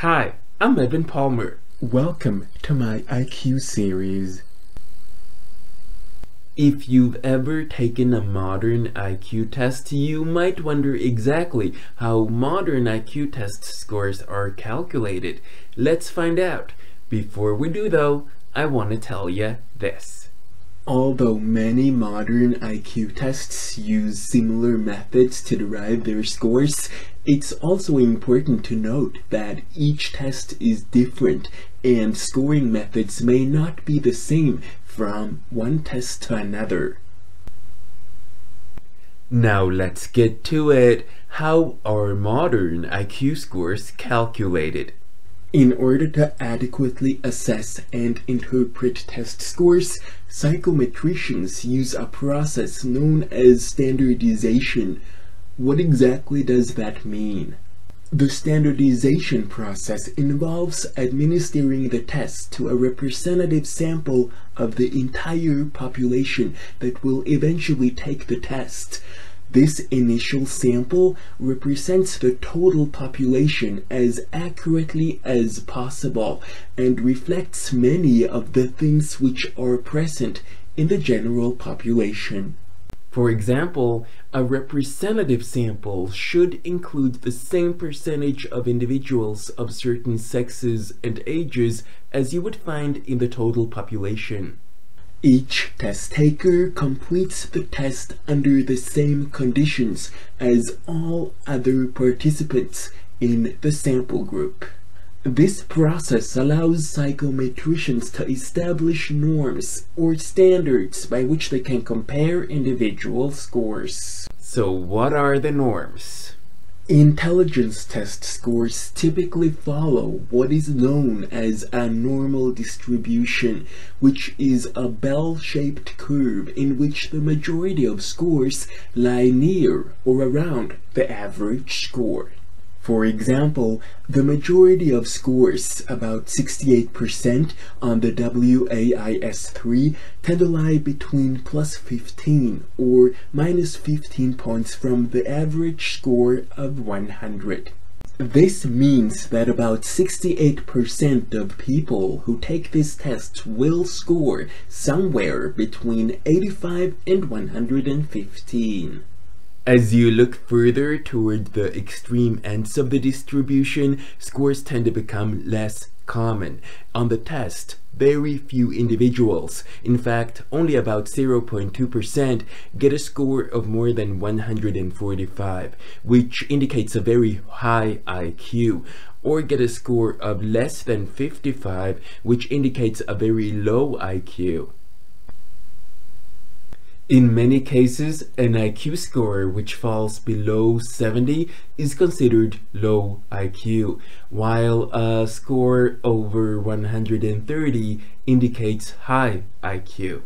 Hi, I'm Edvin Palmer. Welcome to my IQ series. If you've ever taken a modern IQ test, you might wonder exactly how modern IQ test scores are calculated. Let's find out. Before we do though, I want to tell you this. Although many modern IQ tests use similar methods to derive their scores, it's also important to note that each test is different and scoring methods may not be the same from one test to another. Now let's get to it. How are modern IQ scores calculated? In order to adequately assess and interpret test scores, psychometricians use a process known as standardization. What exactly does that mean? The standardization process involves administering the test to a representative sample of the entire population that will eventually take the test. This initial sample represents the total population as accurately as possible and reflects many of the things which are present in the general population. For example, a representative sample should include the same percentage of individuals of certain sexes and ages as you would find in the total population. Each test taker completes the test under the same conditions as all other participants in the sample group. This process allows psychometricians to establish norms or standards by which they can compare individual scores. So what are the norms? Intelligence test scores typically follow what is known as a normal distribution, which is a bell-shaped curve in which the majority of scores lie near or around the average score. For example, the majority of scores, about 68% on the WAIS-III, tend to lie between plus 15 or minus 15 points from the average score of 100. This means that about 68% of people who take this test will score somewhere between 85 and 115. As you look further toward the extreme ends of the distribution, scores tend to become less common. On the test, very few individuals, in fact only about 0.2%, get a score of more than 145, which indicates a very high IQ, or get a score of less than 55, which indicates a very low IQ. In many cases, an IQ score which falls below 70 is considered low IQ, while a score over 130 indicates high IQ.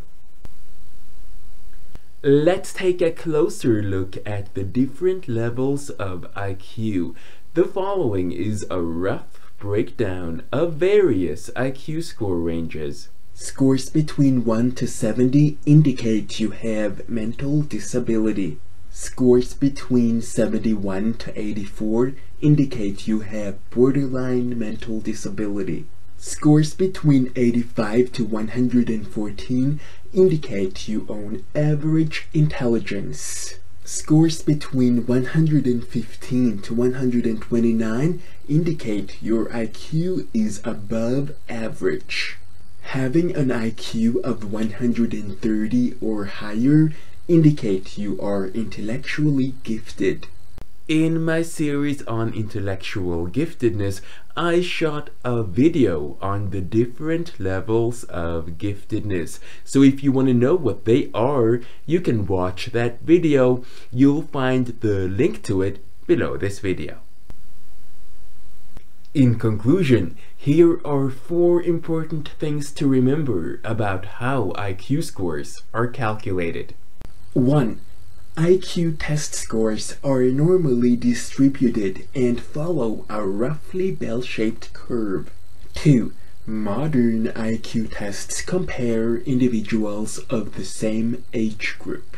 Let's take a closer look at the different levels of IQ. The following is a rough breakdown of various IQ score ranges. Scores between 1 to 70 indicate you have mental disability. Scores between 71 to 84 indicate you have borderline mental disability. Scores between 85 to 114 indicate you own average intelligence. Scores between 115 to 129 indicate your IQ is above average. Having an IQ of 130 or higher indicates you are intellectually gifted. In my series on intellectual giftedness, I shot a video on the different levels of giftedness. So if you want to know what they are, you can watch that video. You'll find the link to it below this video. In conclusion, here are four important things to remember about how IQ scores are calculated. 1. IQ test scores are normally distributed and follow a roughly bell-shaped curve. 2. Modern IQ tests compare individuals of the same age group.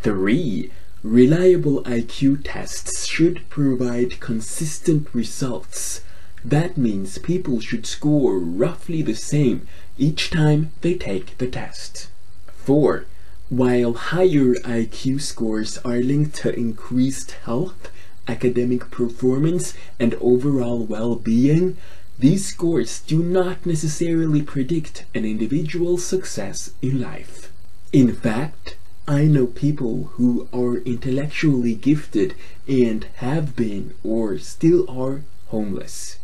3. Reliable IQ tests should provide consistent results. That means people should score roughly the same each time they take the test. 4. While higher IQ scores are linked to increased health, academic performance, and overall well-being, these scores do not necessarily predict an individual's success in life. In fact, I know people who are intellectually gifted and have been or still are homeless.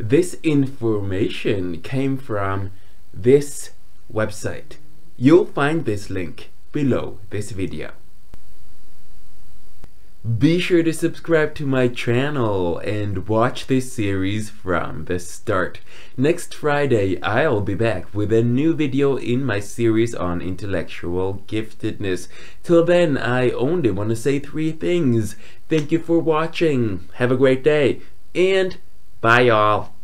This information came from this website. You'll find this link below this video. Be sure to subscribe to my channel and watch this series from the start. Next Friday, I'll be back with a new video in my series on intellectual giftedness. Till then, I only want to say 3 things. Thank you for watching, have a great day, and bye all.